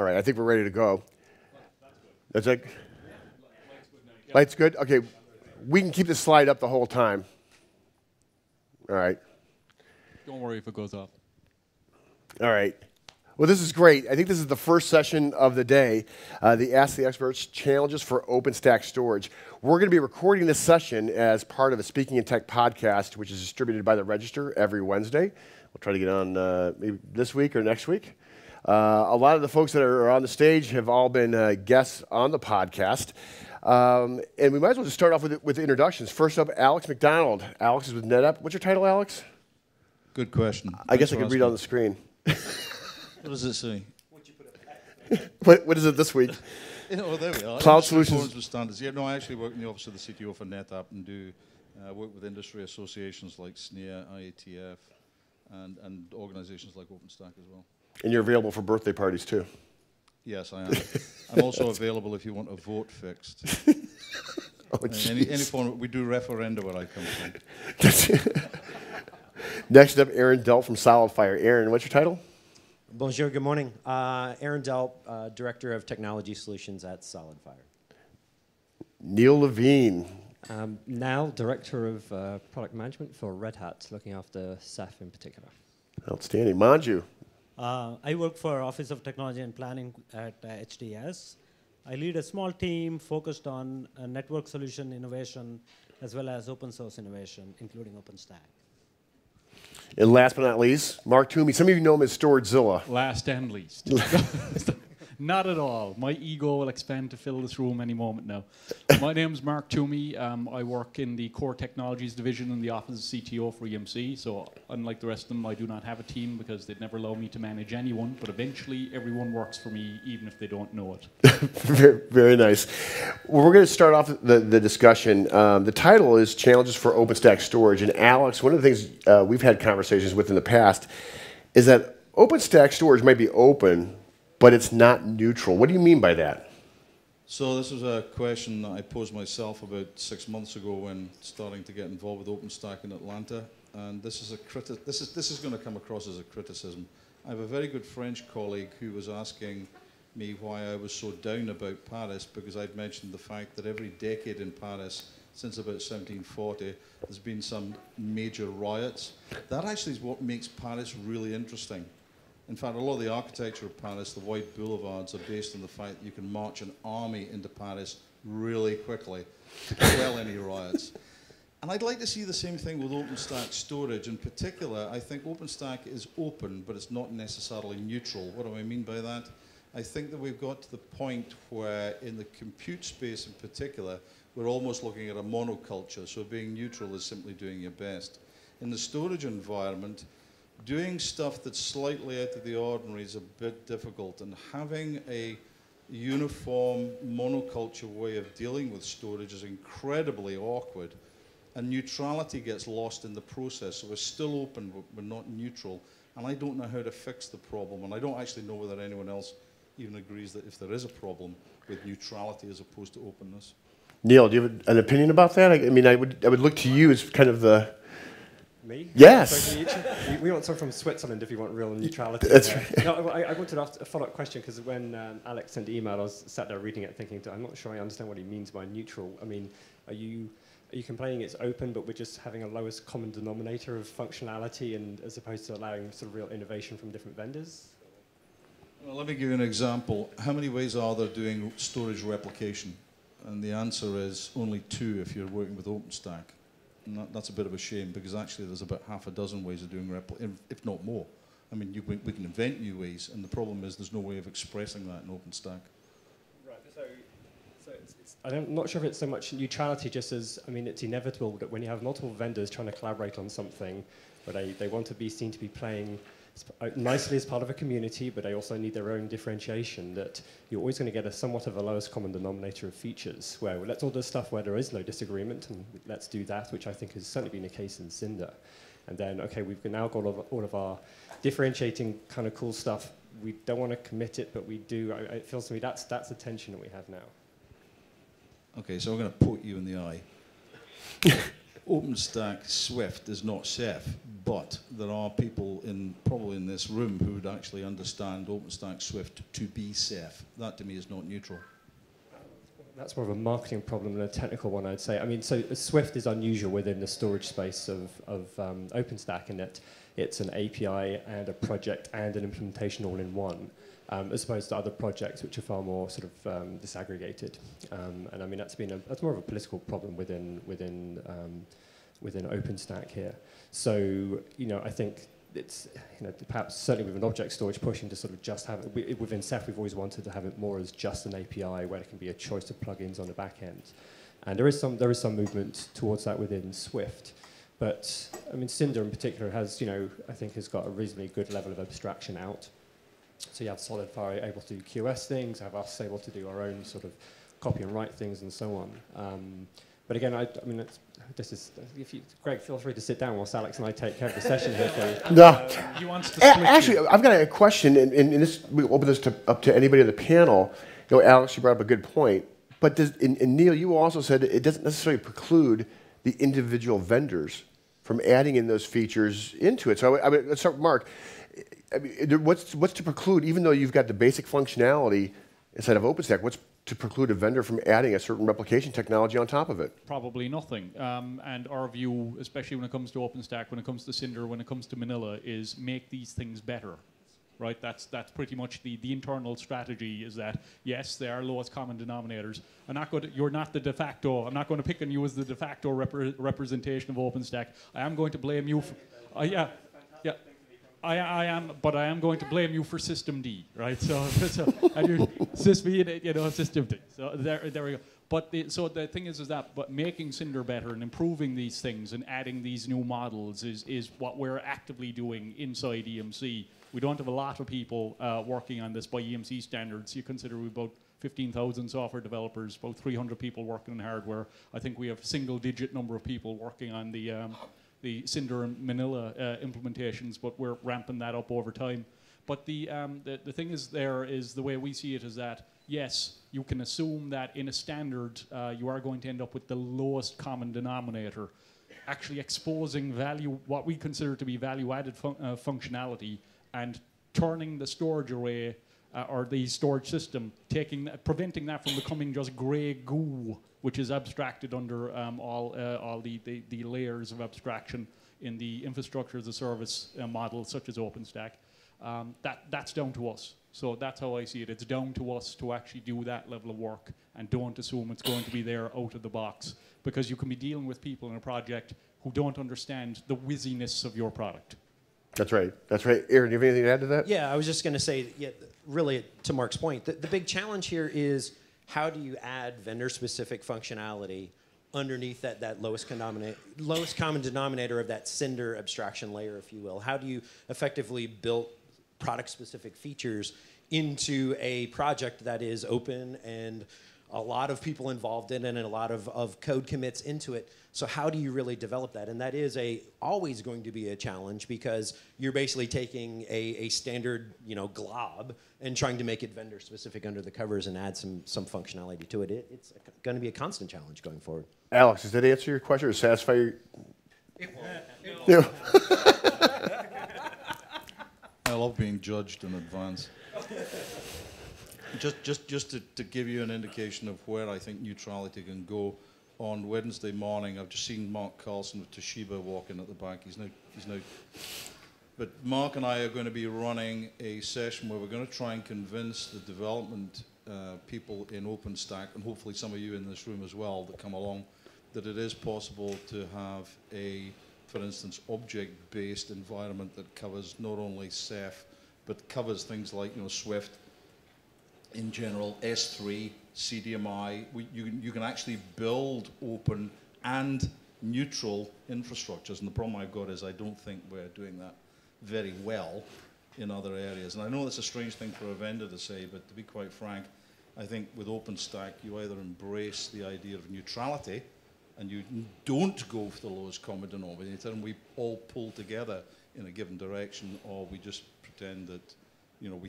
All right, I think we're ready to go. That's it? Light's good? OK, we can keep the slide up the whole time. All right. Don't worry if it goes off. All right. Well, this is great. I think this is the first session of the day, the Ask the Experts Challenges for OpenStack Storage. We're going to be recording this session as part of a Speaking in Tech podcast, which is distributed by the Register every Wednesday. We'll try to get on maybe this week or next week. A lot of the folks that are on the stage have all been guests on the podcast. And we might as well just start off with introductions. First up, Alex McDonald. Alex is with NetApp. What's your title, Alex? Good question. I guess I could read on the screen. What does it say? What is it this week? Oh, there we are. Cloud Solutions with Standards. Yeah, no, I actually work in the office of the CTO for NetApp and do work with industry associations like SNEA, IATF, and organizations like OpenStack as well. And you're available for birthday parties, too. Yes, I am. I'm also available if you want a vote fixed. Oh, any form, we do referenda where I come from. Next up, Aaron Delp from SolidFire. Aaron, what's your title? Bonjour, good morning. Aaron Delp, Director of Technology Solutions at SolidFire. Neil Levine. Now Director of Product Management for Red Hat, looking after Ceph in particular. Outstanding. Manju. I work for Office of Technology and Planning at HDS. I lead a small team focused on network solution innovation as well as open source innovation, including OpenStack. And last but not least, Mark Twomey. Some of you know him as StorageZilla. Last and least. Not at all. My ego will expand to fill this room any moment now. My name's Mark Twomey. I work in the Core Technologies Division in the Office of CTO for EMC. So unlike the rest of them, I do not have a team because they'd never allow me to manage anyone. But eventually, everyone works for me, even if they don't know it. Very nice. Well, we're going to start off the discussion. The title is Challenges for OpenStack Storage. And Alex, one of the things we've had conversations with in the past is that OpenStack Storage might be open, but it's not neutral. What do you mean by that? So this was a question that I posed myself about 6 months ago when starting to get involved with OpenStack in Atlanta. And this is this is going to come across as a criticism. I have a very good French colleague who was asking me why I was so down about Paris, because I'd mentioned the fact that every decade in Paris since about 1740, there's been some major riots. That actually is what makes Paris really interesting. In fact, a lot of the architecture of Paris, the wide boulevards, are based on the fact that you can march an army into Paris really quickly to quell any riots. And I'd like to see the same thing with OpenStack storage. In particular, I think OpenStack is open, but it's not necessarily neutral. What do I mean by that? I think that we've got to the point where, in the compute space in particular, we're almost looking at a monoculture. So being neutral is simply doing your best. In the storage environment, doing stuff that's slightly out of the ordinary is a bit difficult, and having a uniform monoculture way of dealing with storage is incredibly awkward, and neutrality gets lost in the process. So we're still open, but we're not neutral, and I don't know how to fix the problem, and I don't actually know whether anyone else even agrees that if there is a problem with neutrality as opposed to openness. Neil, do you have an opinion about that? I mean, I would look to you as kind of the... Me? Yes. We want someone from Switzerland if you want real neutrality. That's right. No, I wanted to ask a follow-up question, because when Alex sent the email, I was sat there reading it thinking, I'm not sure I understand what he means by neutral. I mean, are you complaining it's open, but we're just having a lowest common denominator of functionality, and as opposed to allowing sort of real innovation from different vendors? Well, let me give you an example. How many ways are there doing storage replication? And the answer is only two if you're working with OpenStack. And that's a bit of a shame, because actually there's about half a dozen ways of doing replication, if not more. I mean, we can invent new ways, and the problem is there's no way of expressing that in OpenStack. Right, so I'm not sure if it's so much neutrality, just as, I mean, it's inevitable that when you have multiple vendors trying to collaborate on something, but they want to be seen to be playing nicely as part of a community, but they also need their own differentiation, that you're always going to get a somewhat of a lowest common denominator of features, where let's all do stuff where there is no disagreement, and let's do that, which I think has certainly been the case in Cinder. And then, okay, we've now got all of our differentiating kind of cool stuff. We don't want to commit it, but we do. It feels to me that's the tension that we have now. Okay, so I'm going to put you in the eye. OpenStack Swift is not Ceph, but there are people in probably in this room who would actually understand OpenStack Swift to be Ceph. That to me is not neutral. That's more of a marketing problem than a technical one, I'd say. I mean, so Swift is unusual within the storage space of OpenStack in that it's an API and a project and an implementation all in one, as opposed to other projects which are far more sort of disaggregated. And I mean, that's more of a political problem within OpenStack here. So, you know, I think it's, you know, perhaps certainly with an object storage pushing to sort of just have it, within Ceph we've always wanted to have it more as just an API where it can be a choice of plugins on the back end. And there is some movement towards that within Swift. But I mean, Cinder in particular has, you know, I think has got a reasonably good level of abstraction out. So you have SolidFire able to do QS things, have us able to do our own sort of copy and write things and so on. But again, I mean, this is, if you, Greg, feel free to sit down whilst Alex and I take care of the session here. For no. Actually, I've got a question, and this, we open this up to anybody on the panel. You know, Alex, you brought up a good point. But does, and Neil, you also said it doesn't necessarily preclude the individual vendors from adding in those features into it. So I would, let's start with Mark. I mean, what's to preclude, even though you've got the basic functionality inside of OpenStack, what's to preclude a vendor from adding a certain replication technology on top of it? Probably nothing. And our view, especially when it comes to OpenStack, when it comes to Cinder, when it comes to Manila, is make these things better. Right? That's pretty much the internal strategy, is that, yes, they are lowest common denominators. I'm not going to, you're not the de facto. I'm not going to pick on you as the de facto representation of OpenStack. I am going to blame you for... I am going to blame you for System D, right? So and you're SysV, you know, System D. So there we go. But so the thing is that but making Cinder better and improving these things and adding these new models is what we're actively doing inside EMC. We don't have a lot of people working on this by EMC standards. You consider we've about 15,000 software developers, about 300 people working in hardware. I think we have a single-digit number of people working on the Cinder and Manila implementations, but we're ramping that up over time. But the thing is there is the way we see it is that, yes, you can assume that in a standard you are going to end up with the lowest common denominator. Actually exposing value, what we consider to be value-added functionality, and turning the storage array or the storage system, preventing that from becoming just grey goo, which is abstracted under all the layers of abstraction in the infrastructure as a service model, such as OpenStack. That's down to us. So that's how I see it. It's down to us to actually do that level of work, and don't assume it's going to be there out of the box, because you can be dealing with people in a project who don't understand the whizziness of your product. That's right. That's right. Aaron, do you have anything to add to that? Yeah, I was just going to say, yeah, really, to Mark's point, the big challenge here is how do you add vendor-specific functionality underneath that lowest common denominator of that Cinder abstraction layer, if you will? How do you effectively build product-specific features into a project that is open and a lot of people involved in it and a lot of code commits into it? So how do you really develop that? And that is always going to be a challenge, because you're basically taking a standard, you know, glob and trying to make it vendor-specific under the covers and add some functionality to it. It's going to be a constant challenge going forward. Alex, does that answer your question or satisfy your... It won't. No. I love being judged in advance. Just to give you an indication of where I think neutrality can go, on Wednesday morning, I've just seen Mark Carlson of Toshiba walking at the back. He's now. But Mark and I are going to be running a session where we're going to try and convince the development people in OpenStack, and hopefully some of you in this room as well that come along, that it is possible to have a, for instance, object-based environment that covers not only Ceph, but covers things like, you know, Swift, in general, S3, CDMI. You can actually build open and neutral infrastructures. And the problem I've got is I don't think we're doing that very well in other areas. And I know that's a strange thing for a vendor to say, but to be quite frank, I think with OpenStack, you either embrace the idea of neutrality and you don't go for the lowest common denominator and we all pull together in a given direction, or we just pretend that, you know,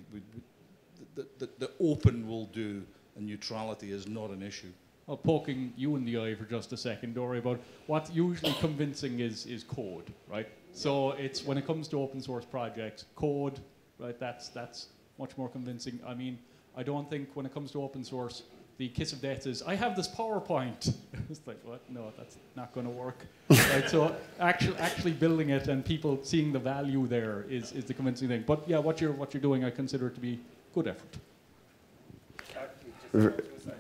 the open will do, and neutrality is not an issue. poking you in the eye for just a second, Dory, about what's usually convincing is code, right? So it's when it comes to open source projects, code, right? That's much more convincing. I mean, I don't think when it comes to open source, the kiss of death is I have this PowerPoint. It's like, what? No, that's not going to work. Right? So actually building it and people seeing the value there is the convincing thing. But yeah, what you're doing, I consider it to be good effort.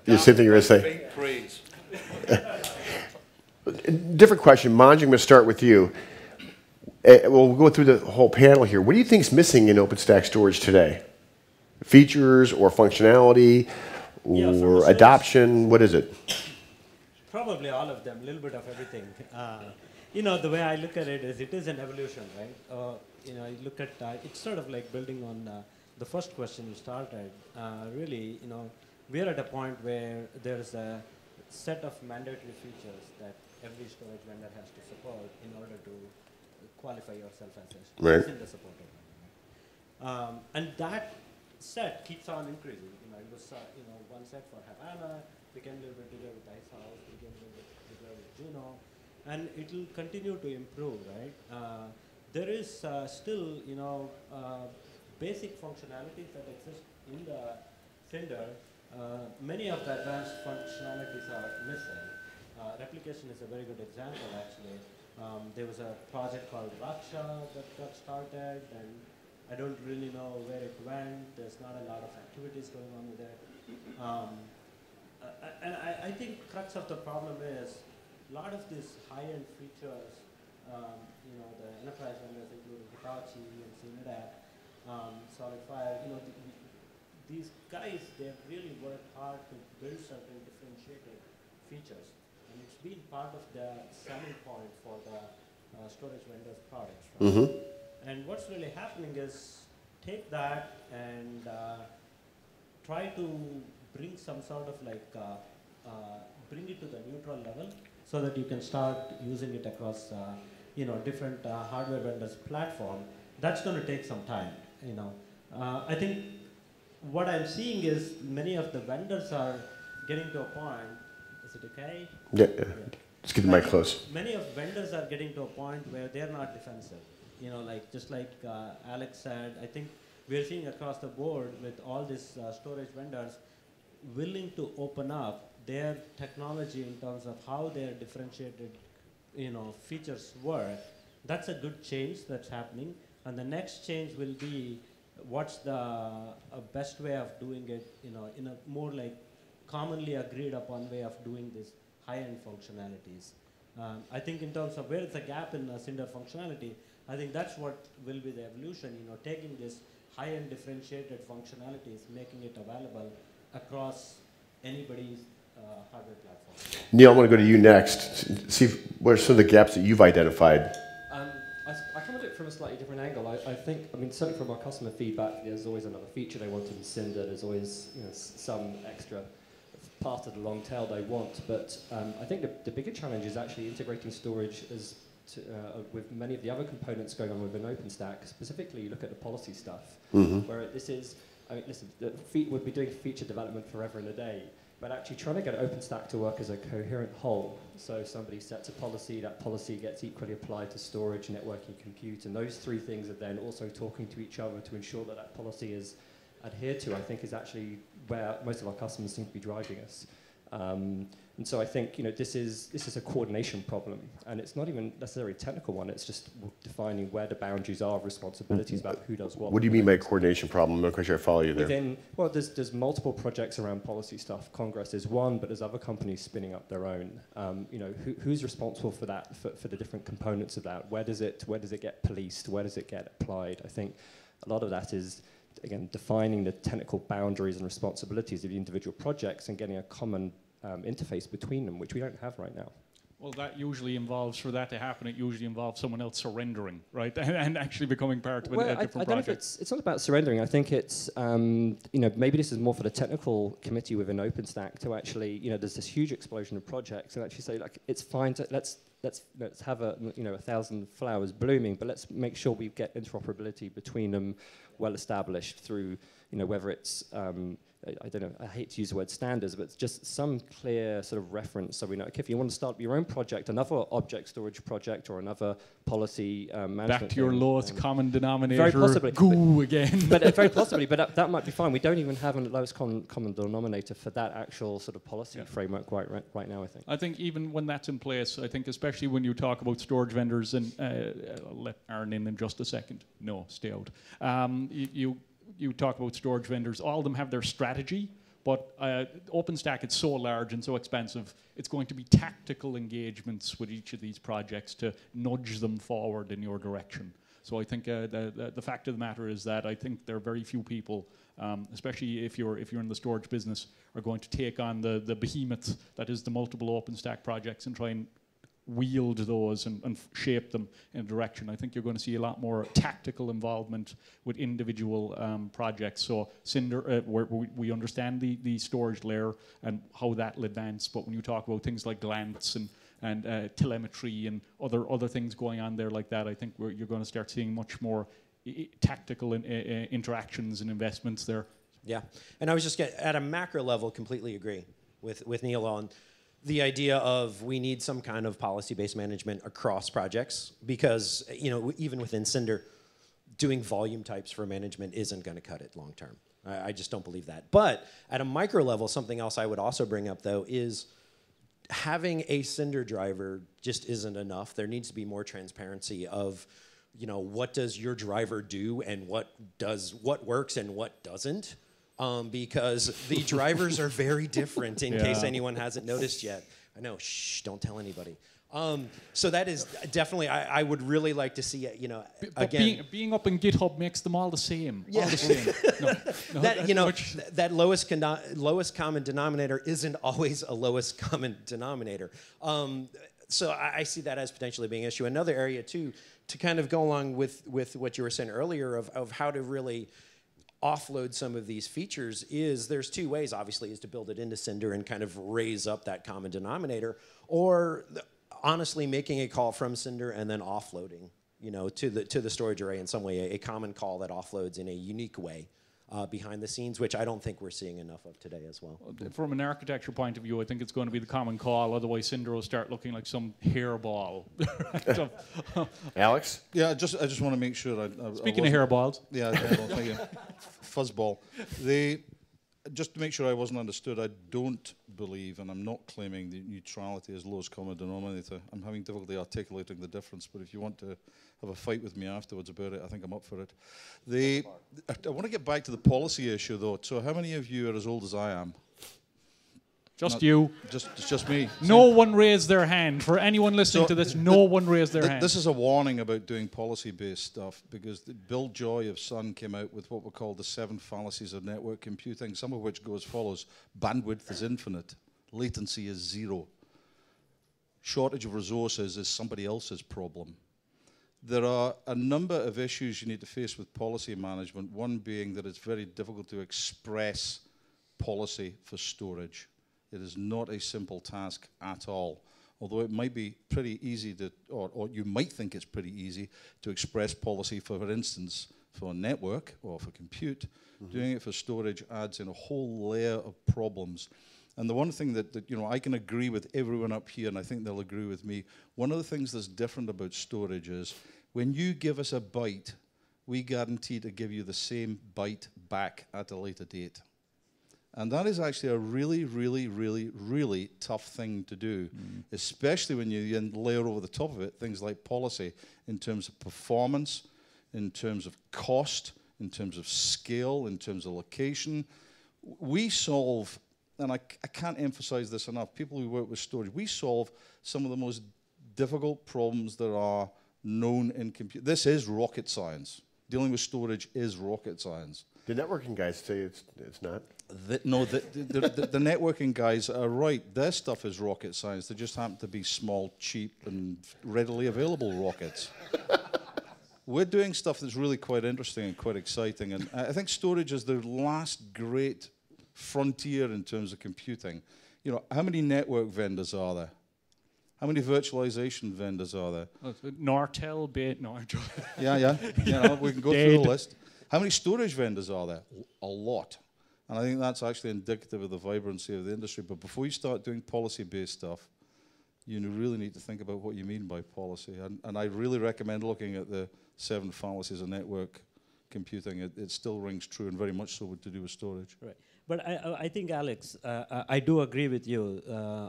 You're sitting here saying. Different question, Manju. I'm going to start with you. We'll go through the whole panel here. What do you think is missing in OpenStack storage today? Features or functionality or adoption? What is it? Probably all of them, a little bit of everything. You know, the way I look at it is it is an evolution, right? You know, I look at it's sort of like building on the first question you started. Really, you know, we are at a point where there's a set of mandatory features that every storage vendor has to support in order to qualify yourself as a right. Cinder supporter. And that set keeps on increasing. You know, it was one set for Havana, became a little bit bigger with Ice House, became a little bit bigger with Juno, and it will continue to improve, right? There is still, basic functionalities that exist in the Cinder. Many of the advanced functionalities are missing. Replication is a very good example, actually. There was a project called Raksha that got started, and I don't really know where it went. There's not a lot of activities going on with it. And I think the crux of the problem is a lot of these high-end features, the enterprise vendors, including Hitachi and NetApp, SolidFire, these guys, they've really worked hard to build certain differentiated features. And it's been part of the selling point for the storage vendors' products. Right? Mm-hmm. And what's really happening is take that and try to bring some sort of bring it to the neutral level so that you can start using it across, different hardware vendors' platform. That's going to take some time, I think what I'm seeing is many of the vendors are getting to a point. Is it okay? Yeah. Just get the mic close. Many of vendors are getting to a point where they're not defensive. Just like Alex said, I think we're seeing across the board with all these storage vendors willing to open up their technology in terms of how their differentiated, features work. That's a good change that's happening. And the next change will be what's the best way of doing it, in a more commonly agreed upon way of doing this high-end functionalities. I think in terms of where it's a gap in Cinder functionality, I think that's what will be the evolution, taking this high-end differentiated functionalities, making it available across anybody's hardware platform. Neil, I want to go to you next. See what are some of the gaps that you've identified. I come at it from a slightly different angle. I mean, certainly from our customer feedback, there's always another feature they want in Cinder. There's always some extra part of the long tail they want. But I think the bigger challenge is actually integrating storage with many of the other components going on within OpenStack. Specifically, you look at the policy stuff, mm-hmm. where this is, I mean, listen, we'd be doing feature development forever and a day. But actually trying to get OpenStack to work as a coherent whole. So somebody sets a policy, that policy gets equally applied to storage, networking, compute, and those three things are then also talking to each other to ensure that that policy is adhered to, I think is actually where most of our customers seem to be driving us. And so I think this is a coordination problem, and it's not even necessarily a technical one. It's just defining where the boundaries are of responsibilities about who does what. What do you mean by a coordination problem? I'm not quite sure I follow you there. Well, there's multiple projects around policy stuff. Congress is one, but there's other companies spinning up their own. Who's responsible for that? For the different components of that? Where does it get policed? Where does it get applied? I think a lot of that is, again, defining the technical boundaries and responsibilities of the individual projects and getting a common interface between them, which we don't have right now. Well, that usually involves, for that to happen, it usually involves someone else surrendering, right? and actually becoming part of a different project. It's not about surrendering. I think it's, maybe this is more for the technical committee within OpenStack to actually, there's this huge explosion of projects and actually say, it's fine to, let's let's have a 1,000 flowers blooming, but let's make sure we get interoperability between them well established through, whether it's, I don't know, I hate to use the word standards, but it's just some clear sort of reference so we know, okay, if you want to start your own project, another object storage project or another policy management. Back to your lowest common denominator. Very possibly. Goo again. But very possibly, but that might be fine. We don't even have a lowest common denominator for that actual sort of policy framework right now, I think. I think even when that's in place, I think especially when you talk about storage vendors, and I'll let Aaron in just a second. No, stay out. You talk about storage vendors, all of them have their strategy, but OpenStack is so large and so expensive, it's going to be tactical engagements with each of these projects to nudge them forward in your direction. So I think the fact of the matter is that I think there are very few people, especially if you're in the storage business, are going to take on the behemoth that is the multiple OpenStack projects and try and wield those and shape them in a direction. I think you're going to see a lot more tactical involvement with individual projects. So Cinder, we understand the storage layer and how that will advance, but when you talk about things like glance and telemetry and other things going on there like that, I think you're going to start seeing much more tactical interactions and investments there. Yeah, and I was just getting, at a macro level, completely agree with Neil on the idea of we need some kind of policy-based management across projects because, even within Cinder, doing volume types for management isn't going to cut it long term. I just don't believe that. But at a micro level, something else I would also bring up, though, is having a Cinder driver just isn't enough. There needs to be more transparency of, what does your driver do and what works and what doesn't. Because the drivers are very different in case anyone hasn't noticed yet. I know, shh, don't tell anybody. So that is definitely, I would really like to see, again. Being up in GitHub makes them all the same. Yeah. All the same. No, that, that lowest common denominator isn't always a lowest common denominator. So I see that as potentially being an issue. Another area, too, to kind of go along with what you were saying earlier of how to really offload some of these features is there's two ways, obviously, is to build it into Cinder and kind of raise up that common denominator, or honestly making a call from Cinder and then offloading, to the storage array in some way, a common call that offloads in a unique way behind the scenes, which I don't think we're seeing enough of today as well. From an architecture point of view, I think it's going to be the common call. Otherwise, Cinder will start looking like some hairball. Alex? Yeah, I just want to make sure. Speaking of hairballs. Yeah, fuzzball. Just to make sure I wasn't understood, I don't believe, and I'm not claiming that neutrality is lowest common denominator. I'm having difficulty articulating the difference, but if you want to have a fight with me afterwards about it, I think I'm up for it. I want to get back to the policy issue, though. So how many of you are as old as I am? It's just me. No one raised their hand. For anyone listening to this, no one raised their hand. This is a warning about doing policy-based stuff, because Bill Joy of SAN came out with what were called the 7 fallacies of network computing, some of which go as follows. Bandwidth is infinite. Latency is 0. Shortage of resources is somebody else's problem. There are a number of issues you need to face with policy management, one being that it's very difficult to express policy for storage. It is not a simple task at all, although it might be pretty easy to, or you might think it's pretty easy to express policy, for instance, for a network or for compute. Mm-hmm. Doing it for storage adds in a whole layer of problems. And the one thing that I can agree with everyone up here, and I think they'll agree with me, one of the things that's different about storage is when you give us a byte, we guarantee to give you the same byte back at a later date. And that is actually a really, really, really, really tough thing to do, especially when you then layer over the top of it things like policy in terms of performance, in terms of cost, in terms of scale, in terms of location. We solve, and I can't emphasize this enough, people who work with storage, we solve some of the most difficult problems that are known in compute. This is rocket science. Dealing with storage is rocket science. The networking guys tell you it's not? No, the networking guys are right. Their stuff is rocket science. They just happen to be small, cheap, and readily available rockets. We're doing stuff that's really quite interesting and quite exciting. And I think storage is the last great frontier in terms of computing. How many network vendors are there? How many virtualization vendors are there? Nortel, Bit, Nortel. Yeah, yeah. You know, we can go through the list. How many storage vendors are there? A lot. And I think that's actually indicative of the vibrancy of the industry. But before you start doing policy-based stuff, you really need to think about what you mean by policy. And I really recommend looking at the 7 fallacies of network computing. It still rings true, and very much so to do with storage. Right. But I think, Alex, I do agree with you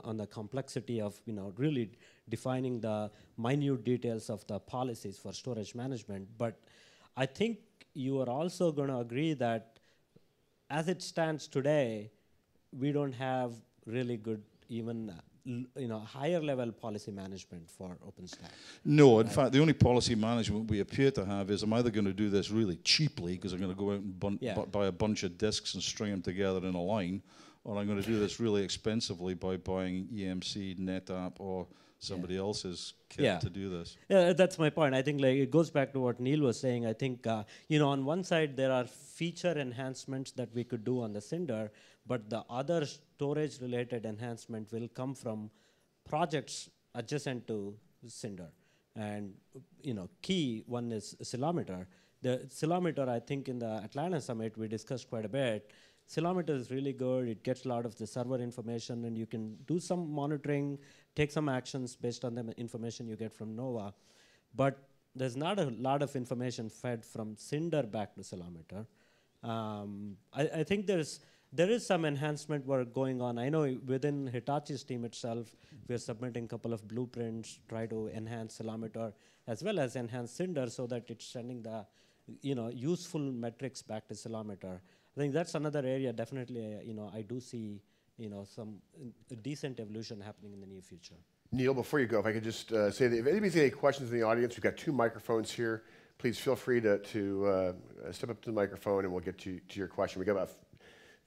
on the complexity of really defining the minute details of the policies for storage management. But I think you are also going to agree that as it stands today, we don't have really good even higher level policy management for OpenStack. No, in fact, the only policy management we appear to have is I'm either going to do this really cheaply because I'm going to go out and buy a bunch of disks and string them together in a line, or I'm going to do this really expensively by buying EMC, NetApp, or somebody else's kit to do this. Yeah, that's my point. I think it goes back to what Neil was saying. I think on one side there are feature enhancements that we could do on the Cinder, but the other storage-related enhancement will come from projects adjacent to Cinder, and key one is Ceilometer. The Ceilometer, I think, in the Atlanta Summit we discussed quite a bit. Ceilometer is really good. It gets a lot of the server information, and you can do some monitoring, take some actions based on the information you get from NOVA. But there's not a lot of information fed from Cinder back to Ceilometer. I think there is some enhancement work going on. I know within Hitachi's team itself, we're submitting a couple of blueprints, try to enhance Ceilometer as well as enhance Cinder so that it's sending the useful metrics back to Ceilometer. I think that's another area definitely I do see some decent evolution happening in the near future. Neil, before you go, if I could just say that if anybody's got any questions in the audience, we've got 2 microphones here. Please feel free to step up to the microphone and we'll get to your question. We've got about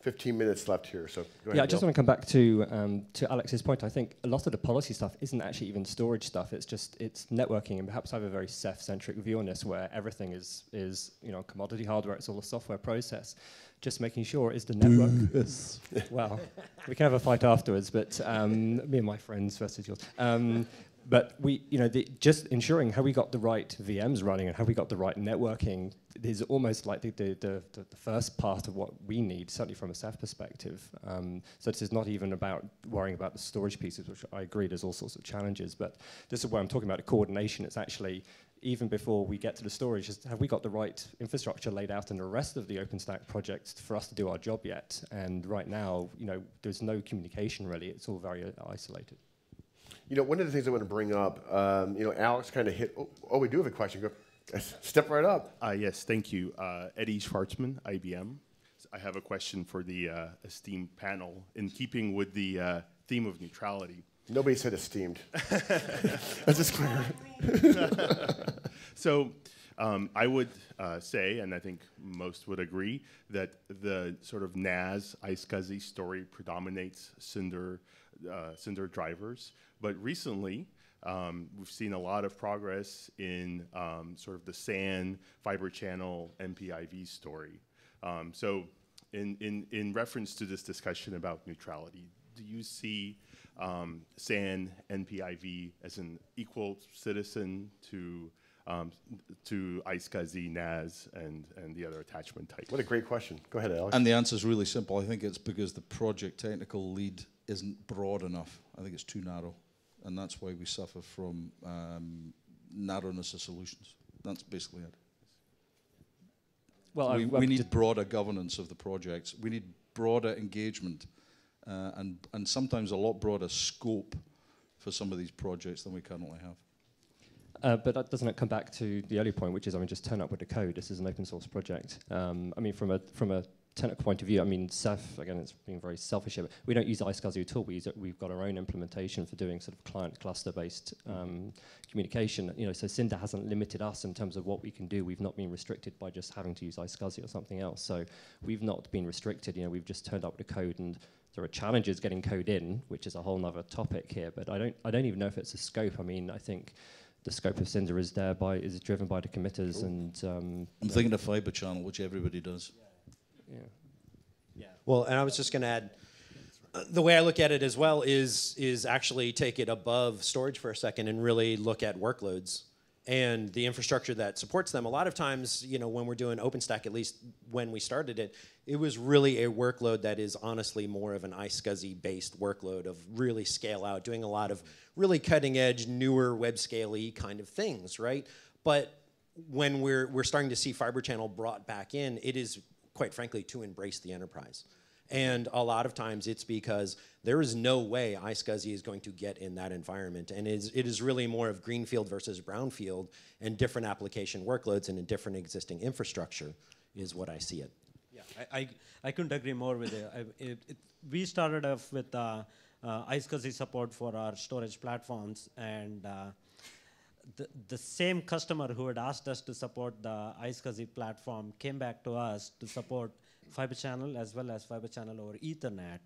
15 minutes left here, so go ahead. Yeah, I just want to come back to Alex's point. I think a lot of the policy stuff isn't actually even storage stuff. It's just networking, and perhaps I have a very Ceph-centric view on this, where everything is commodity hardware. It's all a software process. Just making sure is the network. Well, we can have a fight afterwards, but me and my friends versus yours. But we, just ensuring how we got the right VMs running and how we got the right networking is almost like the first part of what we need, certainly from a Ceph perspective. So this is not even about worrying about the storage pieces, which I agree there's all sorts of challenges, but this is where I'm talking about the coordination. It's actually, even before we get to the storage, have we got the right infrastructure laid out in the rest of the OpenStack projects for us to do our job yet? And right now, there's no communication really. It's all very isolated. One of the things I want to bring up, Alex kind of hit, oh, we do have a question. Go, step right up. Yes, thank you. Eddie Schwartzman, IBM. So I have a question for the esteemed panel in keeping with the theme of neutrality. Nobody said esteemed. That's just clear. So I would say, and I think most would agree, that the sort of NAS, iSCSI story predominates Cinder drivers, but recently we've seen a lot of progress in sort of the SAN fiber channel NPIV story. So in reference to this discussion about neutrality, do you see SAN NPIV as an equal citizen to iSCSI, NAS, and the other attachment types? What a great question. Go ahead, Alex. And the answer is really simple. I think it's because the project technical lead isn't broad enough. I think it's too narrow. And that's why we suffer from narrowness of solutions. That's basically it. Well, we need broader governance of the projects. We need broader engagement and sometimes a lot broader scope for some of these projects than we currently have. But that doesn't come back to the earlier point, which is, just turn up with the code. This is an open source project. From a technical point of view, Ceph, again, it's being very selfish here, but we don't use iSCSI at all. We've got our own implementation for doing sort of client cluster-based communication. So Cinder hasn't limited us in terms of what we can do. We've not been restricted by just having to use iSCSI or something else. So we've not been restricted. We've just turned up with the code, and there are challenges getting code in, which is a whole other topic here. But I don't even know if it's a scope. I think the scope of Cinder is driven by the committers. Cool. And I'm thinking of fiber channel, which everybody does. Yeah. Well, and I was just going to add, The way I look at it as well is actually take it above storage for a second and really look at workloads and the infrastructure that supports them. A lot of times, you know, when we're doing OpenStack, at least when we started it, it was really a workload that is honestly more of an iSCSI-based workload of really scale out, doing a lot of really cutting-edge, newer web scale-y kind of things, right? But when we're starting to see Fibre Channel brought back in, it is, quite frankly, to embrace the enterprise. And a lot of times it's because there is no way iSCSI is going to get in that environment. And it is really more of greenfield versus brownfield and different application workloads and a different existing infrastructure is what I see it. Yeah, I couldn't agree more with you. We started off with iSCSI support for our storage platforms. And the same customer who had asked us to support the iSCSI platform came back to us to support Fibre Channel as well as Fibre Channel over Ethernet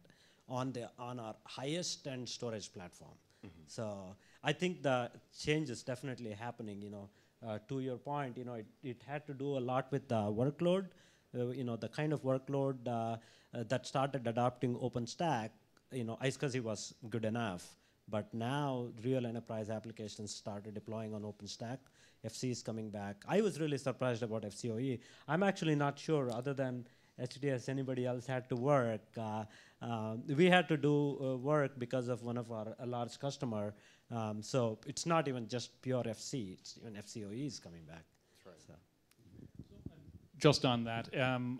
on our highest end storage platform. Mm-hmm. So I think the change is definitely happening. You know, to your point, you know, it had to do a lot with the workload. You know, the kind of workload that started adopting OpenStack. You know, iSCSI was good enough, but now real enterprise applications started deploying on OpenStack. FC is coming back. I was really surprised about FCOE. I'm actually not sure, other than HDS, anybody else had to work. We had to do work because of one of our large customer. So it's not even just pure FC, it's even FCOE is coming back. That's right. So. Just on that,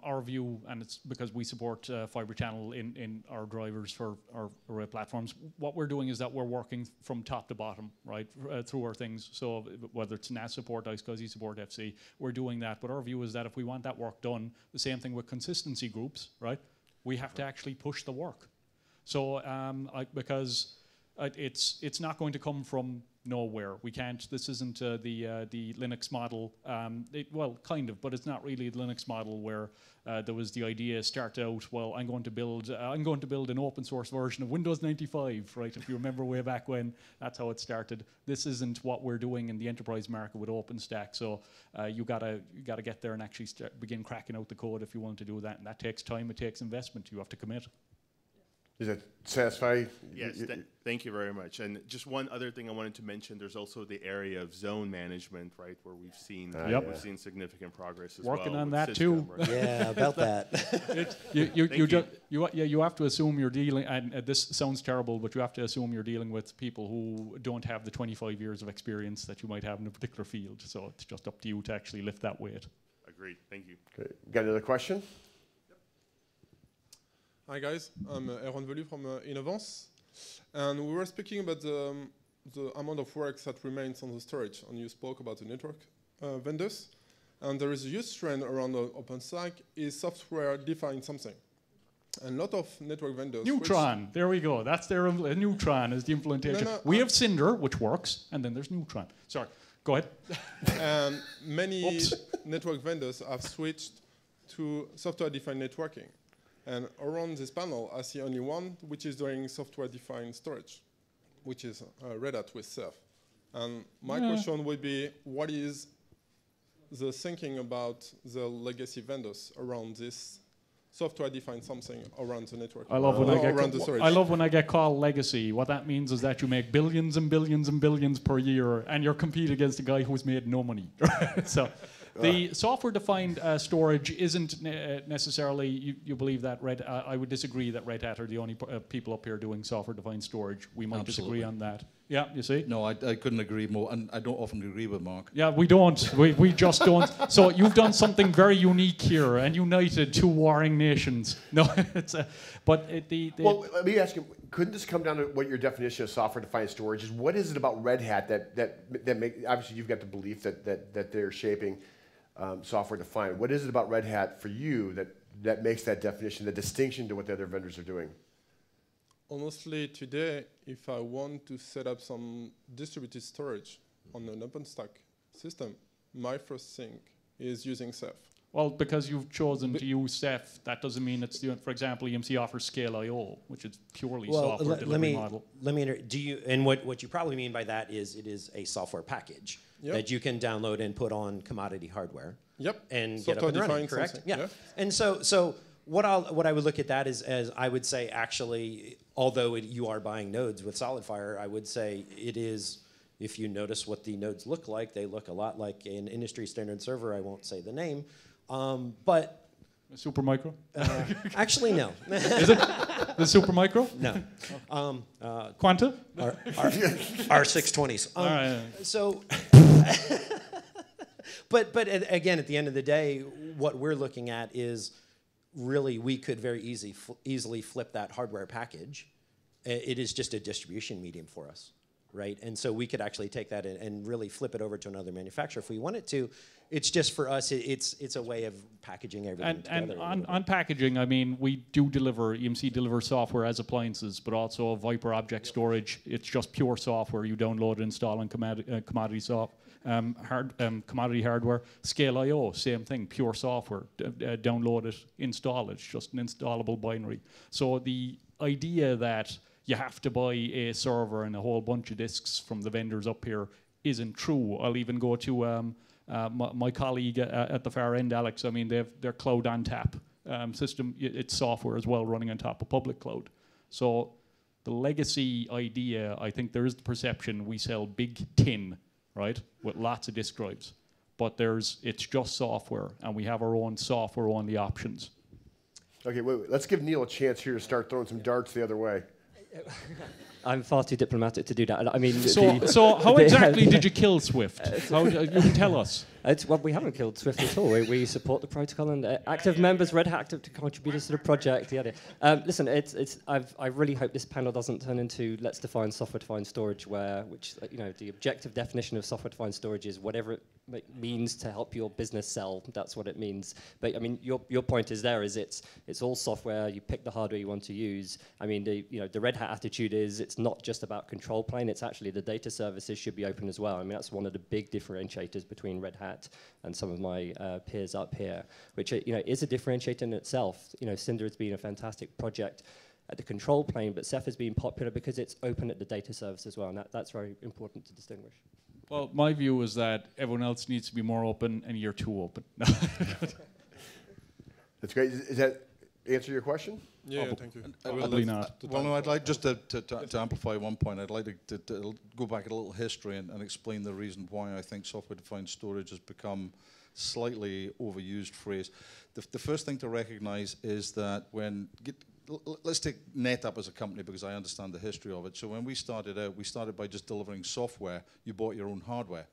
our view, and it's because we support Fibre Channel in our drivers for our array platforms, what we're doing is that we're working from top to bottom, right, through our things. So whether it's NAS support, iSCSI support, FC, we're doing that. But our view is that if we want that work done, the same thing with consistency groups, right, we have to actually push the work. So because it's not going to come from nowhere. We can't. This isn't the Linux model. Well, kind of, but it's not really the Linux model where there was the idea start out. Well, I'm going to build an open source version of Windows 95, right? If you remember way back when, that's how it started. This isn't what we're doing in the enterprise market with OpenStack. So you gotta get there and actually begin cracking out the code if you want to do that. And that takes time. It takes investment. You have to commit. Does that satisfy? Yes, thank you very much. And just one other thing I wanted to mention, there's also the area of zone management, right, where we've seen significant progress as Working on that too. Right? Yeah, about that. You have to assume you're dealing, and this sounds terrible, but you have to assume you're dealing with people who don't have the 25 years of experience that you might have in a particular field. So it's just up to you to actually lift that weight. Agreed, thank you. Okay. Got another question? Hi guys, I'm Aaron Delp from Innovance, and we were speaking about the amount of work that remains on the storage, and you spoke about the network vendors, and there is a huge trend around OpenStack is software defined something, and a lot of network vendors. Neutron, there we go. That's their Neutron is the implementation. No, we have Cinder, which works, and then there's Neutron. Sorry, go ahead. Many network vendors have switched to software-defined networking. And around this panel, I see only one, which is doing software-defined storage, which is Red Hat with Ceph. And my question would be, what is the thinking about the legacy vendors around this software-defined something around the network? I love when I get called legacy. What that means is that you make billions and billions and billions per year, and you're competing against a guy who's made no money. So. The software-defined storage isn't necessarily, you believe that Red Hat, I would disagree that Red Hat are the only people up here doing software-defined storage. We might disagree on that. Yeah, you see? No, I couldn't agree more, and I don't often agree with Mark. Yeah, we don't. We just don't. So you've done something very unique here and united two warring nations. No, it's a, but it, the well, let me ask you, couldn't this come down to what your definition of software-defined storage is? What is it about Red Hat that make, obviously you've got the belief that they're shaping software-defined. What is it about Red Hat for you that makes that definition, the distinction to what the other vendors are doing? Honestly, today, if I want to set up some distributed storage on an OpenStack system, my first thing is using Ceph. Well, because you've chosen to use Ceph, that doesn't mean it's the, for example, EMC offers ScaleIO, which is purely software delivery model. And what you probably mean by that is it is a software package. Yep. That you can download and put on commodity hardware. Yep. And get up and running, correct? Yeah. And so What I would look at that is, as I would say, actually, although you are buying nodes with SolidFire, I would say it is, if you notice what the nodes look like, they look a lot like an industry standard server. I won't say the name, but Supermicro? Actually, no. Is it the Supermicro? No. Quanta? R620s. All right. So, but again, at the end of the day, what we're looking at is really we could very easily flip that hardware package. It is just a distribution medium for us, right? And so we could actually take that and really flip it over to another manufacturer if we wanted to. It's just for us, it's a way of packaging everything together. And on packaging, I mean, we do deliver, EMC delivers software as appliances, but also Viper object storage. It's just pure software. You download and install on commodity commodity hardware. ScaleIO, same thing, pure software. Download it, install it. It's just an installable binary. So the idea that you have to buy a server and a whole bunch of disks from the vendors up here isn't true. I'll even go to my colleague at the far end, Alex. I mean, they have their cloud on tap system. It's software as well running on top of public cloud. So the legacy idea, I think there is the perception we sell big tin, right, with lots of disk drives. But it's just software, and we have our own software-only options. Okay, wait. Let's give Neil a chance here to start throwing some darts the other way. I'm far too diplomatic to do that. I mean, so how exactly did you kill Swift? You can tell us. Well, we haven't killed Swift at all. We support the protocol and active members, Red Hat active contributors to the project. Yeah. Listen, I really hope this panel doesn't turn into let's define software-defined storage, which the objective definition of software-defined storage is whatever it means to help your business sell. That's what it means. But I mean, your point is it's all software. You pick the hardware you want to use. I mean, the Red Hat attitude is it's not just about control plane. It's actually the data services should be open as well. I mean, that's one of the big differentiators between Red Hat and some of my peers up here, which is a differentiator in itself. Cinder has been a fantastic project at the control plane, but Ceph has been popular because it's open at the data service as well, and that's very important to distinguish. Well, my view is that everyone else needs to be more open, and you're too open. That's great. Does that answer your question? Yeah, thank you. Probably not. Well, no, I'd like just to amplify one point. I'd like to go back a little history and explain the reason why I think software-defined storage has become slightly overused phrase. The first thing to recognize is that let's take NetApp as a company because I understand the history of it. So when we started out, we started by just delivering software. You bought your own hardware,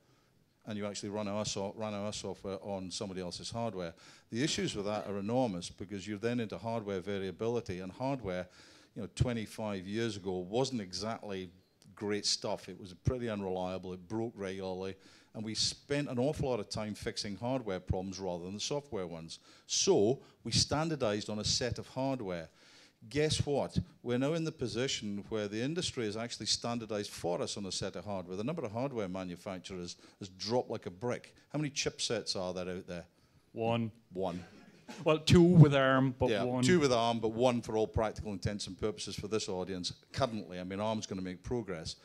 and you actually ran our software on somebody else's hardware. The issues with that are enormous because you're then into hardware variability, and hardware, 25 years ago wasn't exactly great stuff. It was pretty unreliable, it broke regularly, and we spent an awful lot of time fixing hardware problems rather than the software ones. So we standardized on a set of hardware. Guess what? We're now in the position where the industry is actually standardized for us on a set of hardware. The number of hardware manufacturers has dropped like a brick. How many chipsets are there out there? One. Well, two with ARM, but one. Two with ARM, but one for all practical intents and purposes for this audience currently. I mean, ARM's going to make progress.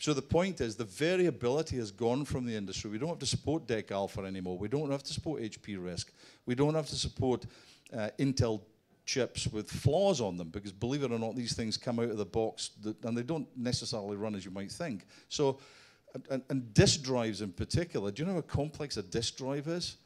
So the point is the variability has gone from the industry. We don't have to support DEC Alpha anymore. We don't have to support HP RISC. We don't have to support Intel chips with flaws on them, because believe it or not, these things come out of the box and they don't necessarily run as you might think. So, and disk drives in particular, do you know how complex a disk drive is?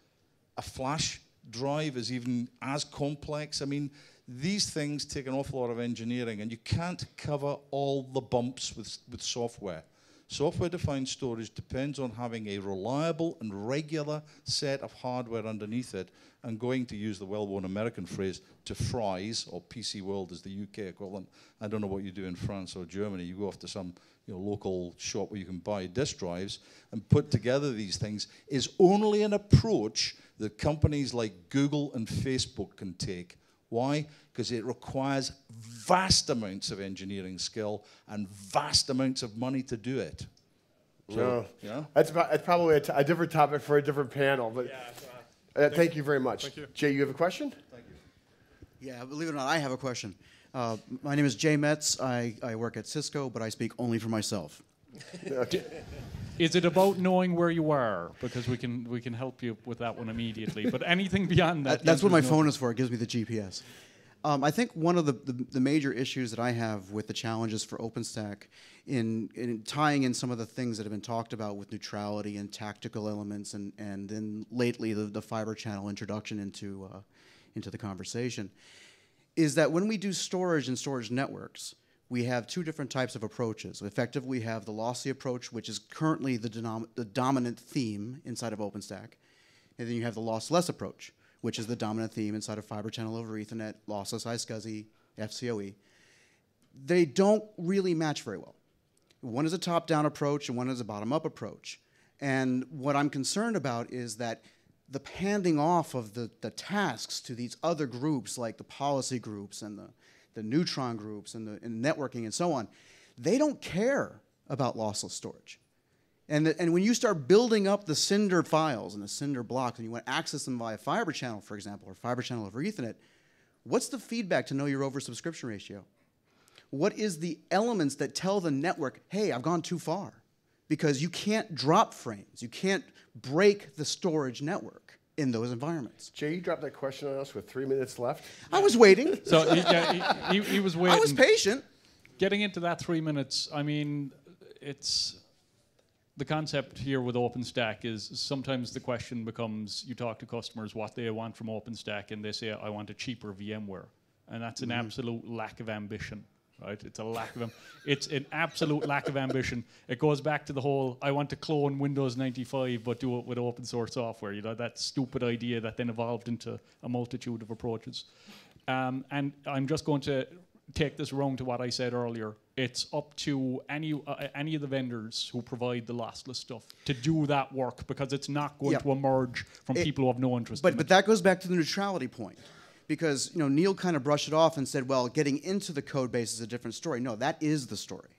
A flash drive is even as complex. I mean, these things take an awful lot of engineering, and you can't cover all the bumps with software. Software-defined storage depends on having a reliable and regular set of hardware underneath it, and going to use the well-worn American phrase, to fries, or PC World is the UK equivalent. I don't know what you do in France or Germany. You go off to some local shop where you can buy disk drives and put together these things is only an approach that companies like Google and Facebook can take. Why? Because it requires vast amounts of engineering skill and vast amounts of money to do it. So, that's probably a different topic for a different panel. But thank you very much. Thank you. Jay, you have a question? Thank you. Yeah, believe it or not, I have a question. My name is Jay Metz. I work at Cisco, but I speak only for myself. Okay. Is it about knowing where you are? Because we can help you with that one immediately. But anything beyond that. That's what my phone is for. It gives me the GPS. I think one of the major issues that I have with the challenges for OpenStack in tying in some of the things that have been talked about with neutrality and tactical elements, and then lately the fiber channel introduction into the conversation, is that when we do storage and storage networks, we have two different types of approaches. Effectively, we have the lossy approach, which is currently the dominant theme inside of OpenStack, and then you have the lossless approach, which is the dominant theme inside of Fiber Channel over Ethernet, lossless iSCSI, FCOE. They don't really match very well. One is a top-down approach and one is a bottom-up approach. And what I'm concerned about is that the handing off of the tasks to these other groups, like the policy groups and the Neutron groups and networking and so on, they don't care about lossless storage. And when you start building up the Cinder files and the Cinder blocks, and you want to access them via Fiber Channel, for example, or Fiber Channel over Ethernet, what's the feedback to know your oversubscription ratio? What is the elements that tell the network, hey, I've gone too far? Because you can't drop frames. You can't break the storage network in those environments. Jay, you dropped that question on us with 3 minutes left. I was waiting. So he was waiting. I was patient. Getting into that 3 minutes, I mean, it's... The concept here with OpenStack is sometimes the question becomes, you talk to customers what they want from OpenStack, and they say, I want a cheaper VMware. And that's an absolute lack of ambition, right? It's a lack of, it's an absolute lack of ambition. It goes back to the whole, I want to clone Windows 95, but do it with open source software. You know, that stupid idea that then evolved into a multitude of approaches. And I'm just going to take this wrong to what I said earlier. It's up to any of the vendors who provide the lossless stuff to do that work, because it's not going to emerge from people who have no interest in it. But that goes back to the neutrality point, because Neil kind of brushed it off and said, well, getting into the code base is a different story. No, that is the story.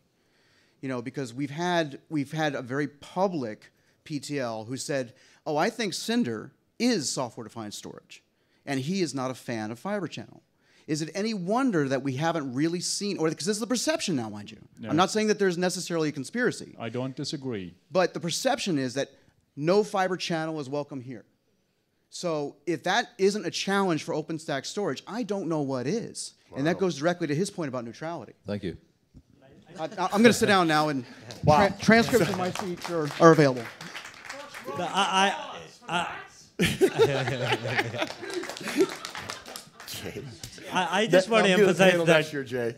Because we've had a very public PTL who said, oh, I think Cinder is software-defined storage, and he is not a fan of Fibre Channel. Is it any wonder that we haven't really seen, or because this is the perception now, mind you. No. I'm not saying that there's necessarily a conspiracy. I don't disagree. But the perception is that no Fiber Channel is welcome here. So if that isn't a challenge for OpenStack storage, I don't know what is. Wow. And that goes directly to his point about neutrality. Thank you. I'm going to sit down now, and wow. Transcripts of my speech are available. No, I just want to emphasize that. Next year, Jay.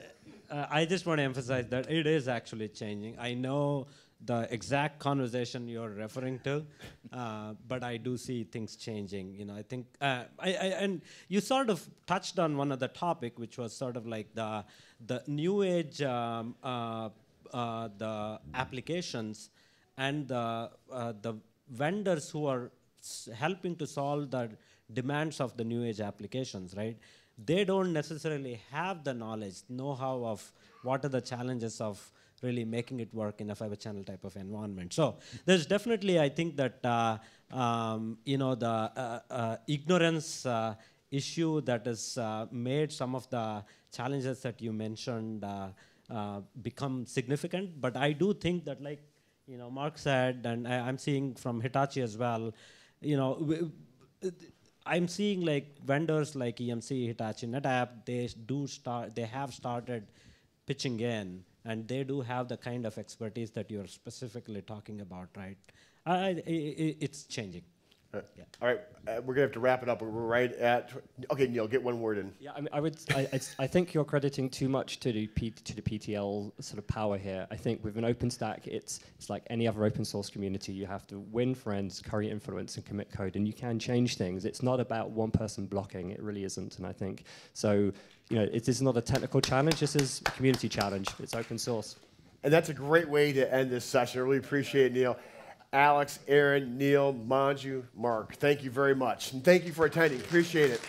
I just want to emphasize that it is actually changing. I know the exact conversation you're referring to, but I do see things changing. I think, and you sort of touched on one other topic, which was sort of like the new age, the applications, and the vendors who are helping to solve the demands of the new age applications, right? They don't necessarily have the knowledge, know-how of what are the challenges of really making it work in a Fiber Channel type of environment. So there's definitely, I think that, the ignorance issue that has made some of the challenges that you mentioned become significant. But I do think that, like, Mark said, and I'm seeing from Hitachi as well, I'm seeing like vendors like EMC, Hitachi, NetApp, they have started pitching in, and they do have the kind of expertise that you're specifically talking about, right? It's changing. Yeah. All right, we're gonna have to wrap it up. We're right at, okay, Neil, get one word in. Yeah, I mean, I think you're crediting too much to the PTL sort of power here. I think with an OpenStack, it's like any other open source community. You have to win friends, curry influence, and commit code, and you can change things. It's not about one person blocking. It really isn't, and I think so. It is not a technical challenge. This is a community challenge. It's open source, and that's a great way to end this session. I really appreciate it, Neil. Alex, Aaron, Neil, Manju, Mark, thank you very much. And thank you for attending. Appreciate it.